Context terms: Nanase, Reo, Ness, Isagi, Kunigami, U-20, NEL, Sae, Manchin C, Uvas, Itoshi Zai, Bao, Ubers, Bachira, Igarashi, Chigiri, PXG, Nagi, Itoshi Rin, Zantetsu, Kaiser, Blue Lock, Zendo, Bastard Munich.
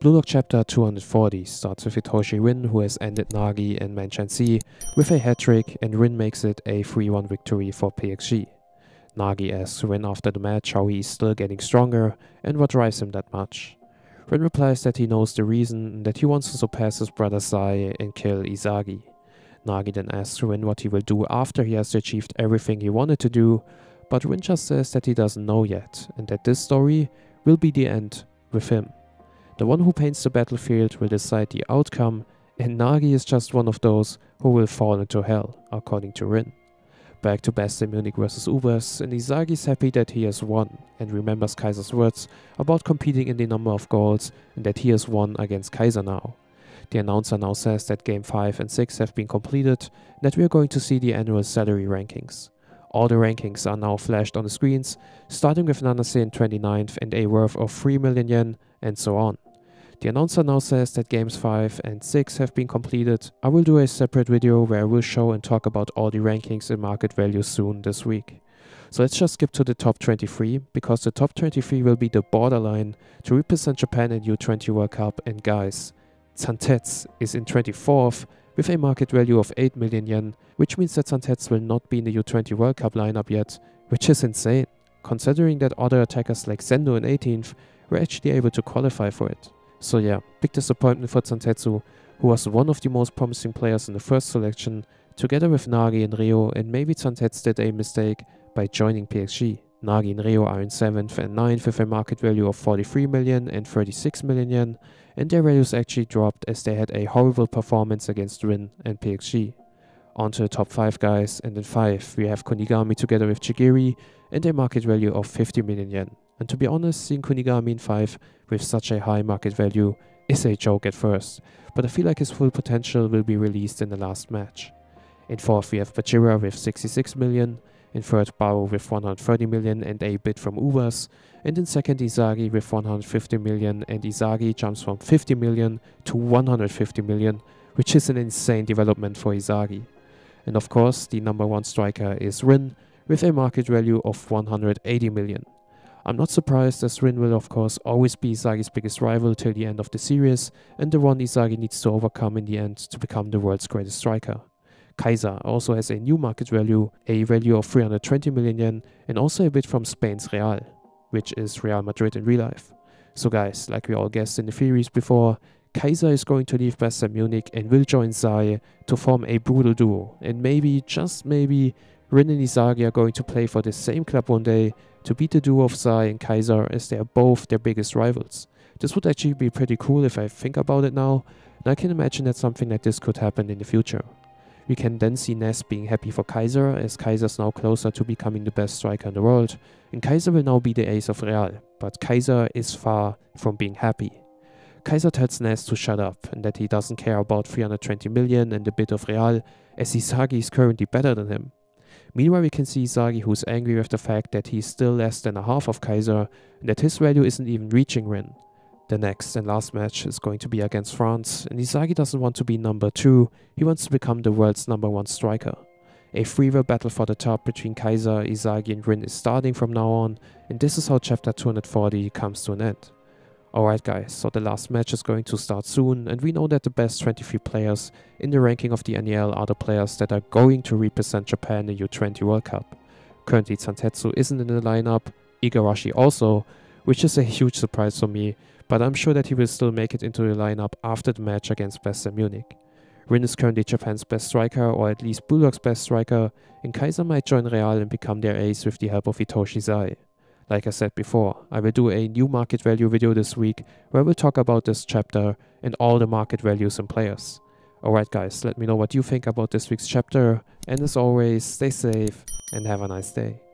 Blue Lock Chapter 240 starts with Itoshi Rin, who has ended Nagi and Manchin C with a hat-trick, and Rin makes it a 3-1 victory for PXG. Nagi asks Rin after the match how he is still getting stronger and what drives him that much. Rin replies that he knows the reason and that he wants to surpass his brother Sae and kill Isagi. Nagi then asks Rin what he will do after he has achieved everything he wanted to do, but Rin just says that he doesn't know yet and that this story will be the end with him. The one who paints the battlefield will decide the outcome, and Nagi is just one of those who will fall into hell, according to Rin. Back to Bastard Munich vs. Ubers, and Isagi is happy that he has won, and remembers Kaiser's words about competing in the number of goals and that he has won against Kaiser now. The announcer now says that Game 5 and 6 have been completed, and that we are going to see the annual salary rankings. All the rankings are now flashed on the screens, starting with Nanase in 29th and a worth of 3 million yen, and so on. The announcer now says that games 5 and 6 have been completed. I will do a separate video where I will show and talk about all the rankings and market value soon this week. So let's just skip to the top 23, because the top 23 will be the borderline to represent Japan in U-20 World Cup, and guys, Zantetsu is in 24th with a market value of 8 million yen, which means that Zantetsu will not be in the U-20 World Cup lineup yet, which is insane, considering that other attackers like Zendo in 18th were actually able to qualify for it. So yeah, big disappointment for Zantetsu, who was one of the most promising players in the first selection, together with Nagi and Reo, and maybe Zantetsu did a mistake by joining PXG. Nagi and Reo are in 7th and 9th with a market value of 43 million and 36 million yen, and their values actually dropped as they had a horrible performance against Rin and PXG. On to the top 5 guys, and in 5 we have Kunigami together with Chigiri and a market value of 50 million yen. And to be honest, seeing Kunigami in 5 with such a high market value is a joke at first, but I feel like his full potential will be released in the last match. In 4th we have Bachira with 66 million, in 3rd Bao with 130 million and a bid from Uvas, and in 2nd Isagi with 150 million, and Isagi jumps from 50 million to 150 million, which is an insane development for Isagi. And of course, the number 1 striker is Rin with a market value of 180 million. I'm not surprised, as Rin will of course always be Isagi's biggest rival till the end of the series, and the one Isagi needs to overcome in the end to become the world's greatest striker. Kaiser also has a new market value, a value of 320 million yen, and also a bid from Spain's Real, which is Real Madrid in real life. So guys, like we all guessed in the theories before, Kaiser is going to leave Bastard Munich and will join Sae to form a brutal duo, and maybe, just maybe, Rin and Isagi are going to play for the same club one day to beat the duo of Sae and Kaiser, as they are both their biggest rivals. This would actually be pretty cool if I think about it now, and I can imagine that something like this could happen in the future. We can then see Ness being happy for Kaiser, as Kaiser is now closer to becoming the best striker in the world, and Kaiser will now be the ace of Real, but Kaiser is far from being happy. Kaiser tells Ness to shut up, and that he doesn't care about 320 million and the bid of Real, as Isagi is currently better than him. Meanwhile, we can see Isagi, who's angry with the fact that he's still less than a half of Kaiser and that his value isn't even reaching Rin. The next and last match is going to be against France, and Isagi doesn't want to be number 2, he wants to become the world's number 1 striker. A three-way battle for the top between Kaiser, Isagi and Rin is starting from now on, and this is how chapter 240 comes to an end. Alright guys, so the last match is going to start soon, and we know that the best 23 players in the ranking of the NEL are the players that are going to represent Japan in the U20 World Cup. Currently Zantetsu isn't in the lineup, Igarashi also, which is a huge surprise for me, but I'm sure that he will still make it into the lineup after the match against Bastard Munich. Rin is currently Japan's best striker, or at least Blue Lock's best striker, and Kaiser might join Real and become their ace with the help of Itoshi Zai. Like I said before, I will do a new market value video this week where we'll talk about this chapter and all the market values and players. Alright guys, let me know what you think about this week's chapter, and as always, stay safe and have a nice day.